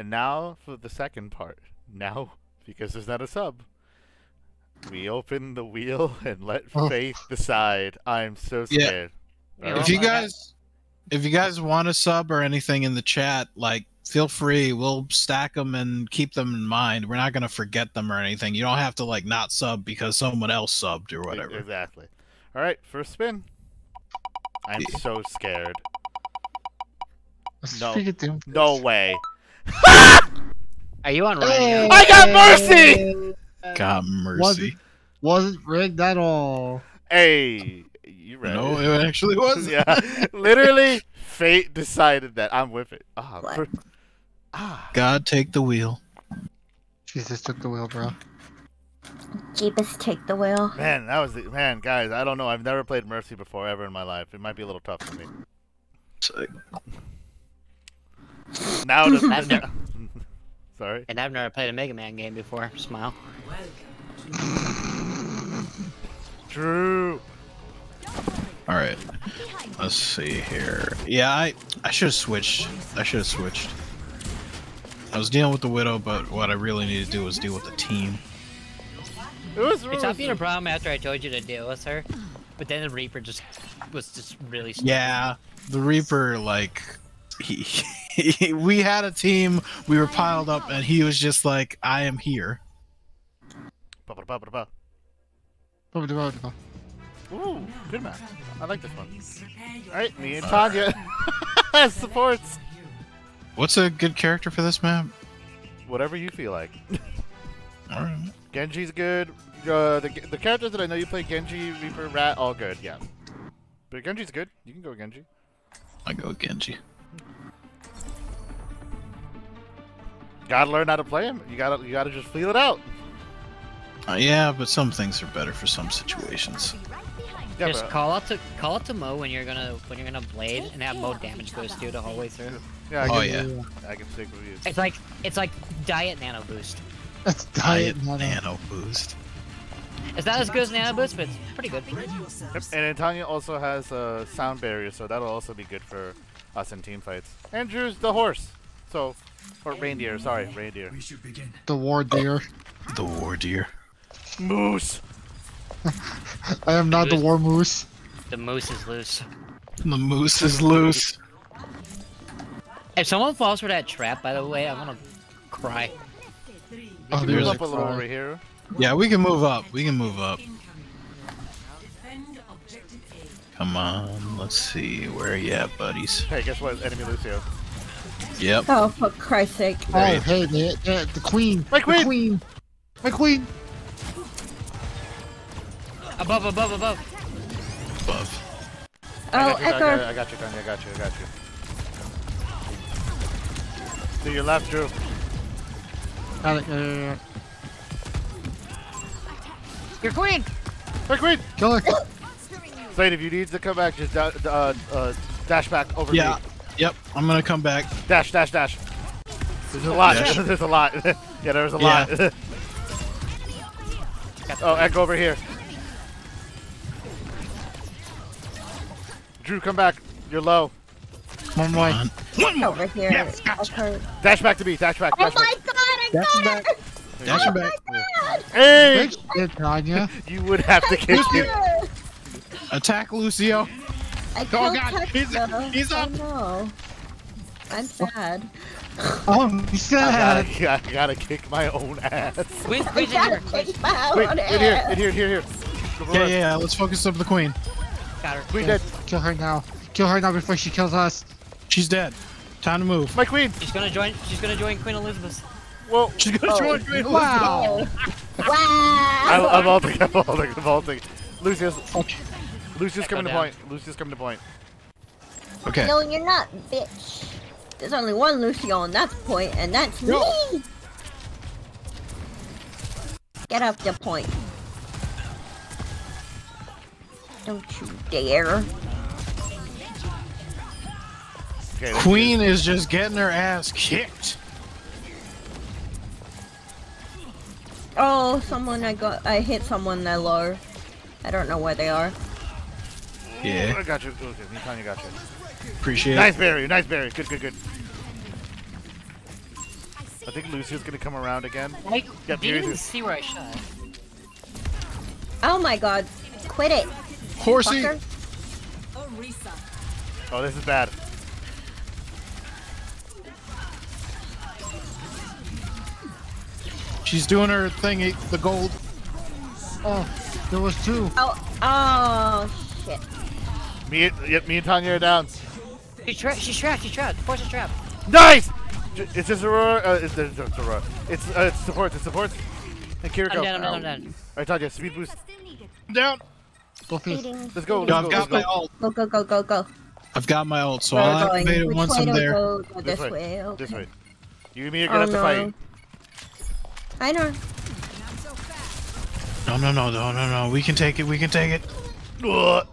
And now for the second part. Now, because there's not a sub, we open the wheel and let Faith decide. I'm so scared. Yeah. If you guys, want a sub or anything in the chat, like, feel free. We'll stack them and keep them in mind. We're not going to forget them or anything. You don't have to, like, not sub because someone else subbed or whatever. Exactly. All right, first spin. I'm so scared. No, no way. Are you on radio? I got Mercy! Got Mercy. Wasn't rigged at all. Hey, you read it. No, it actually was. Yeah. Literally, fate decided that. I'm with it. God take the wheel. Jesus took the wheel, bro. Jeebus take the wheel. Man, that was the... Man, guys, I don't know. I've never played Mercy before ever in my life. It might be a little tough for me. Sick. Now to... Sorry. And I've never played a Mega Man game before. Smile. Drew. Alright. Let's see here. Yeah, I should have switched. I was dealing with the Widow, but what I really needed to do was deal with the team. It stopped being a problem after I told you to deal with her. But then the Reaper just was really stupid. Yeah. The Reaper, like... we had a team, we were piled up, and he was just like, I am here. Ooh, good match. I like this one. Alright, me and Tanya as supports. What's a good character for this map? Whatever you feel like. Alright. Genji's good. The characters that I know you play, Genji, Reaper, Rat, all good, yeah. But Genji's good. You can go Genji. I go Genji. Gotta learn how to play him. You gotta just feel it out. Yeah, but some things are better for some situations. Yeah, just call out to Mo when you're gonna blade and have Mo damage goes through the whole way through. Yeah, I can stick with you. It's like diet nano boost. That's diet nano boost. It's not as good as nano boost, but it's pretty good. Yep. And Tanya also has a sound barrier, so that'll also be good for us in team fights. Andrew's the horse, so. Or reindeer, sorry, reindeer. We should begin. The war deer. Oh. The war deer. Moose! I am not the war moose. The moose is loose. The moose is loose. If someone falls for that trap, by the way, I'm gonna cry. Oh, there's a little over here. Yeah, we can move up. We can move up. Come on, let's see. Where are you at, buddies? Hey, guess what? Enemy Lucio. Yep. Oh, for Christ's sake. Right. Oh, hey, the queen. My queen. My queen. Above. Oh, Echo. I got you, Tony. I got you. To your left, Drew. Your queen. My queen. Kill her. Slade, if you need to come back, just dash back over me. Yep, I'm gonna come back. Dash. There's a lot. There's a lot. Yeah, there's a lot. Oh, Echo over here. Drew, come back. You're low. One more. Over here. Yes, gotcha. Dash back to me. Dash back. Oh my god, I got it! Dash back. Hey! Tanya. You would have to kick him. Attack Lucio. I oh god, he's up! I know. I'm sad. I'm sad. I gotta kick my own ass. Wait, in here. Yeah, let's focus up the queen. Got her. Queen dead. Kill her now. Kill her now before she kills us. She's dead. Time to move. My queen! She's gonna join Queen Elizabeth. Whoa. She's gonna join Queen Elizabeth. Wow. I'm ulting, Lucius. Okay. Lucy's coming to point. Okay. No, you're not, bitch. There's only one Lucio on that point, and that's me. Get off the point. Don't you dare. Queen is just getting her ass kicked. Oh, someone I hit someone that low. I don't know where they are. Yeah. I got you. Tanya got you. Appreciate it. Nice barrier. Good. I think Lucio's gonna come around again. I didn't see where I shot. Oh my god. Quit it. Horsey! Oh, this is bad. She's doing her thingy, the gold. Oh, there was two. Oh, shit. Me and Tanya are down. She's trapped. Force is trapped. Nice! It's just Aurora. It's supports. It's supports. And Kiriko. I'm down. All right, Tanya, speed boost. I'm down. Let's go. Go. I've got my ult, so I'll activate it once I'm there. This way. Okay. This way. You and me are gonna have to fight. I know. No. We can take it. Ugh.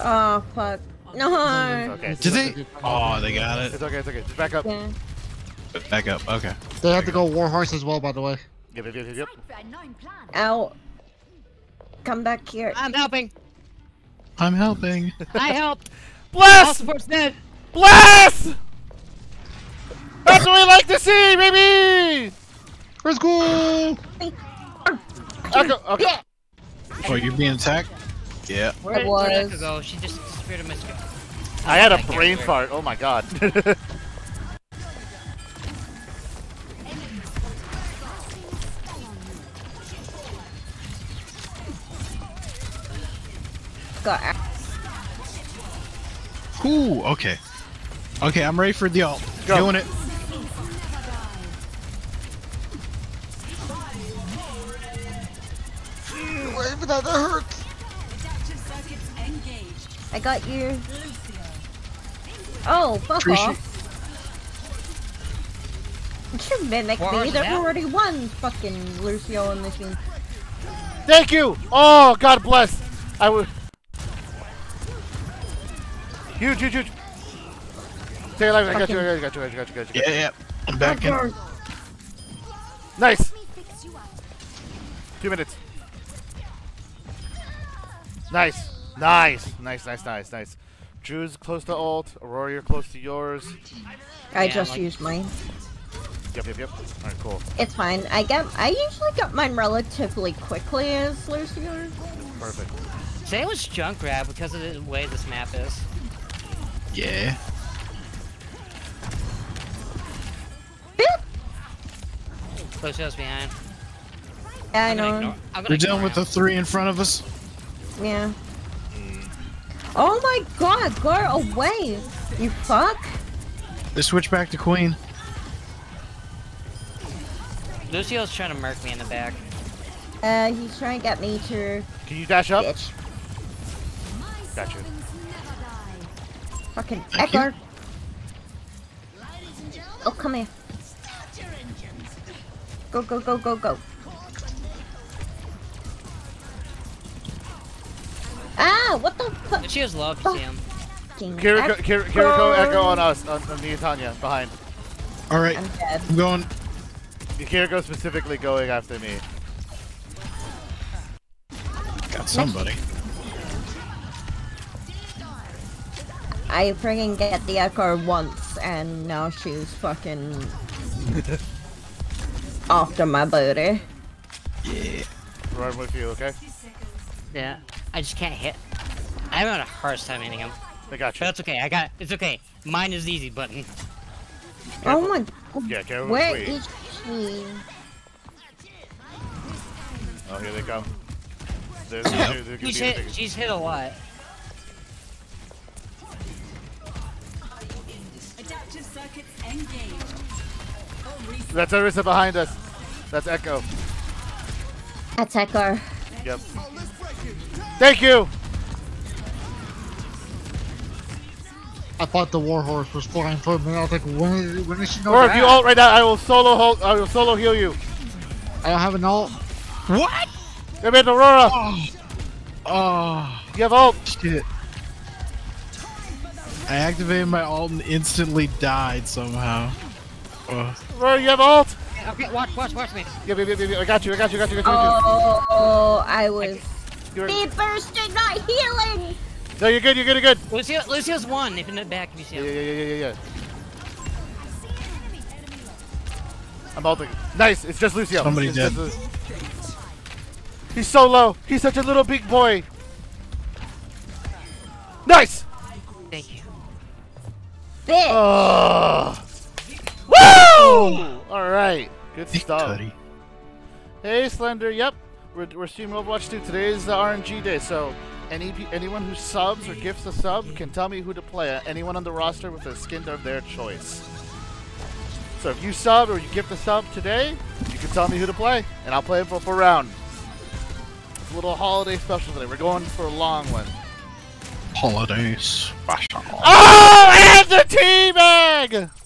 Oh, fuck. No. Okay. Did they? Oh, they got it. It's okay. Just back up. Yeah. Back up. Okay. They have to go Warhorse as well, by the way. Yep. Ow. Come back here. I'm helping. I helped. Bless! Bless! That's what we like to see, baby! Let's go! Okay. Oh, you're being attacked? Yeah. I was. She just disappeared in my screen. I had a brain fart. Oh my god. God. Ooh, okay. Okay, I'm ready for the ult. Go. Doing it. Wait, but that hurts. I got you. Oh, fuck off. You should mimic me. There's already one fucking Lucio on this team. Thank you! Oh, God bless. I would. Huge. Stay alive, I got you. Yeah. I'm back in. Nice! 2 minutes. Nice. Drew's close to ult. Aurora, you're close to yours. I just used mine. Yep. Alright, cool. It's fine. I usually got mine relatively quickly as Lucio. Perfect. Today was junk grab because of the way this map is. Yeah. Lucio's behind. Yeah, I know. We're done with the three in front of us. Yeah. Oh my god, go away! You fuck! They switch back to Queen. Lucio's trying to murk me in the back. He's trying to get me to... Can you dash up? Bitch. Gotcha. Fucking Echo! Oh, come here. Go. Ah, what the fuck? She has love to see him. Kiriko, Echo on us, on me and Tanya, behind. Alright, I'm going. Kiriko specifically going after me. Got somebody. I friggin' get the Echo once, and now she's fucking after my booty. Yeah. Run with you, okay? Yeah. I just can't hit. I'm having a hard time hitting him. I got you. But that's okay. I got it. It's okay. Mine is the easy button. Careful. Oh my god. Yeah, careful. Where is she? Oh, here they come. She's hit a lot. Adaptive circuits engaged. That's Arisa behind us. That's Echo. That's Echo. Yep. Thank you! I thought the Warhorse was flying for me. I was like, when is she going to? Or if you ult right now, I will solo heal you. I don't have an ult. What? Give me an Aurora! Oh. You have ult! Shit. I activated my ult and instantly died somehow. Aurora, you have ult! Okay, watch me. Yeah, I got you. Oh, I was... Be bursting, not healing! No, you're good. Lucio's one, if in the back, if you see him. Yeah. I'm ulting. Nice, it's just Lucio. Somebody did. He's so low. He's such a little big boy. Nice! Thank you. Woo! Oh. Alright. Good stuff. Hey, Slender. Yep. We're streaming Overwatch 2. Today is the RNG day, so anyone who subs or gifts a sub can tell me who to play. Anyone on the roster with a skin of their choice. So if you sub or you gift a sub today, you can tell me who to play, and I'll play it for a round. It's a little holiday special today. We're going for a long one. Holiday special. Oh, and the teabag!